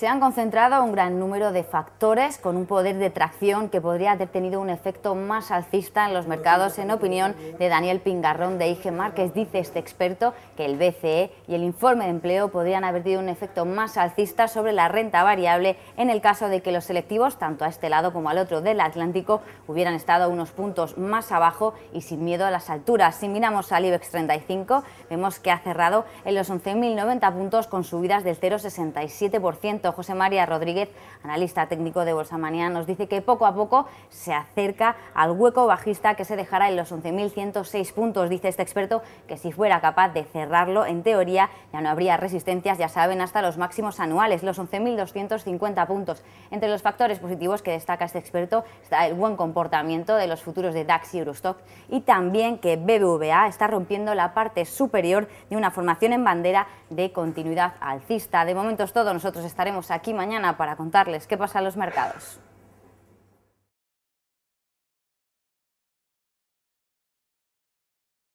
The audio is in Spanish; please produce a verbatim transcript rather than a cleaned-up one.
Se han concentrado un gran número de factores con un poder de tracción que podría haber tenido un efecto más alcista en los mercados, en opinión de Daniel Pingarrón de I G Márquez. Dice este experto que el B C E y el informe de empleo podrían haber tenido un efecto más alcista sobre la renta variable en el caso de que los selectivos, tanto a este lado como al otro del Atlántico, hubieran estado unos puntos más abajo y sin miedo a las alturas. Si miramos al IBEX treinta y cinco, vemos que ha cerrado en los once mil noventa puntos con subidas del cero coma sesenta y siete por ciento. José María Rodríguez, analista técnico de Bolsa Manía, nos dice que poco a poco se acerca al hueco bajista que se dejará en los once mil ciento seis puntos. Dice este experto que si fuera capaz de cerrarlo, en teoría ya no habría resistencias, ya saben, hasta los máximos anuales, los once mil doscientos cincuenta puntos. Entre los factores positivos que destaca este experto está el buen comportamiento de los futuros de DAX y Eurostock, y también que B B V A está rompiendo la parte superior de una formación en bandera de continuidad alcista. De momento es todo, nosotros estaremos aquí mañana para contarles qué pasa en los mercados.